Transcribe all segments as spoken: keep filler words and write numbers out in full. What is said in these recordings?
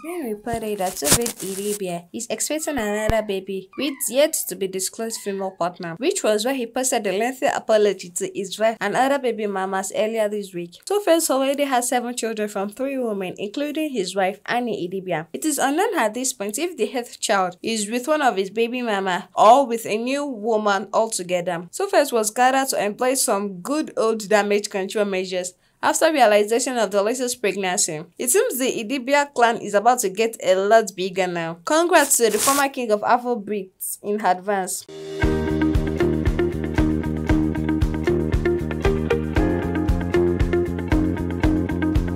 It's been reported that two face Idibia is expecting another baby with yet to be disclosed female partner, which was why he posted a lengthy apology to his wife and other baby mamas earlier this week. two face already has seven children from three women, including his wife Annie Idibia. It is unknown at this point if the eighth child is with one of his baby mama or with a new woman altogether. two face was gathered to employ some good old damage control measures after realization of the latest pregnancy. It seems the Idibia clan is about to get a lot bigger now. Congrats to the former king of Afrobeats in advance.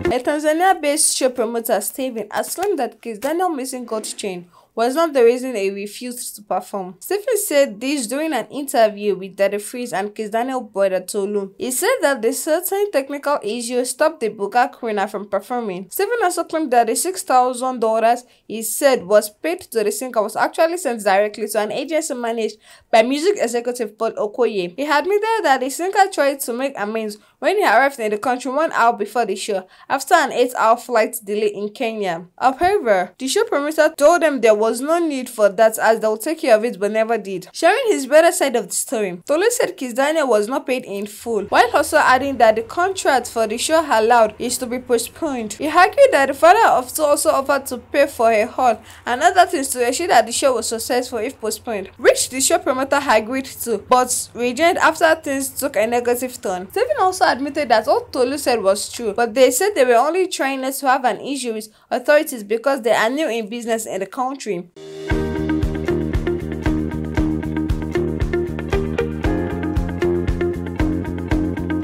A Tanzania-based show promoter, Steven, has claimed that Kizz Daniel missing gold chain was not the reason he refused to perform. Stephen said this during an interview with Daddy Freeze and Kizz Daniel brother Tolu. He said that the certain technical issue stopped the Bukaka Arena from performing. Stephen also claimed that the six thousand dollars he said was paid to the singer was actually sent directly to an agency managed by music executive Paul Okoye. He admitted that the singer tried to make amends when he arrived in the country one hour before the show, after an eight hour flight delay in Kenya. However, the show promoter told them there was no need for that as they'll take care of it, but never did. Sharing his better side of the story, Tolu said Kizz Daniel was not paid in full, while also adding that the contract for the show allowed is to be postponed. He argued that the father of two also offered to pay for a hall and other things to ensure that the show was successful if postponed, which the show promoter agreed to, but rejoined after things took a negative turn. Stephen also admitted that all Tolu said was true, but they said they were only trying not to have an issue with authorities because they are new in business in the country.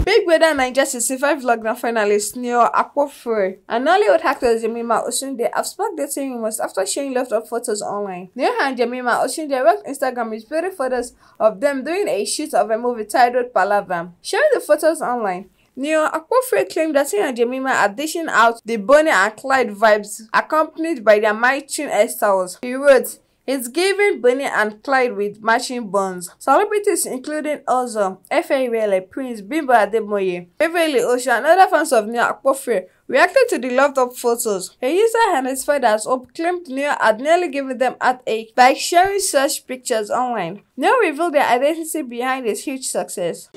Big Brother Nigeria sixty-five lockdown finalist Neo Akpofure and Nollywood actor Jemima Osunde have sparked dating rumors after sharing lots of photos online. Neo and Jemima Osunde rocked Instagram with beautiful photos of them during a shoot of a movie titled Palavan. Sharing the photos online, Neo Akpofure claimed that he and Jemima are dishing out the Bonnie and Clyde vibes, accompanied by their matching hairstyles. He wrote, "It's giving Bonnie and Clyde with matching buns." Celebrities including Ozzo, F A Riley, Prince, Bimbo Ademoye, Beverly Oshu, and other fans of Neo Akpofure reacted to the loved-up photos. A user identified as Hope claimed Neo had nearly given them heartache by sharing such pictures online. Neo revealed the identity behind his huge success.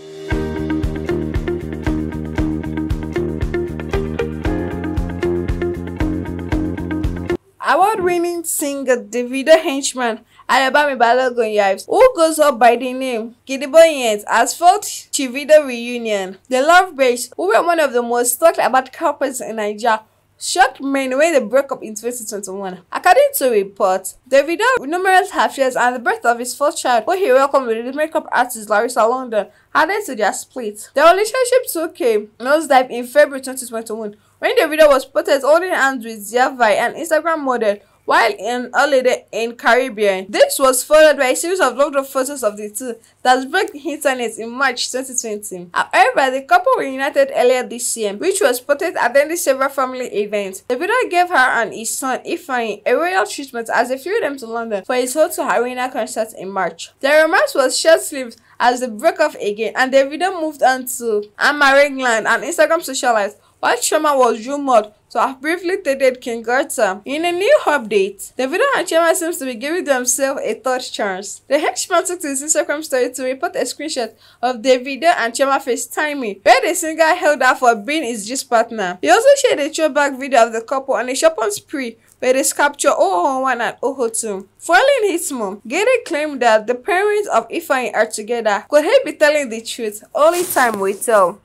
Award-winning singer Davido henchman Ayobami Balogun Yipes, who goes up by the name Kidiboyez, has filed Chivido reunion. The Lovebirds, who were one of the most talked about couples in Nigeria, shocked men when they broke up in twenty twenty-one. According to reports, Davido, with numerous affairs and the birth of his fourth child, who he welcomed with the makeup artist Larissa London, added to their split. The relationship took a nosedive in February twenty twenty-one, when Davido was spotted holding hands with Ziavai, an Instagram model, while on holiday in Caribbean. This was followed by a series of loved-up photos of the two that broke the internet in March twenty twenty. However, the couple reunited earlier this year, which was spotted attending several family events. Davido gave her and his son Ifeanyi a royal treatment as they flew them to London for his two face Arena concert in March. Their romance was short-lived as they broke off again, and Davido moved on to Amarine Land, an Instagram socialite, while Chioma was rumored to have briefly dated King Garza. In a new update, Davido and Chioma seems to be giving themselves a third chance. The henchman took to his Instagram story to report a screenshot of Davido and Chioma FaceTiming, where the singer held out for being his gist partner. He also shared a throwback video of the couple on a shopping spree where they captured oh oh one and oh oh two. Following his mom, Gede claimed that the parents of Ifeanyi are together. Could he be telling the truth? Only time will tell.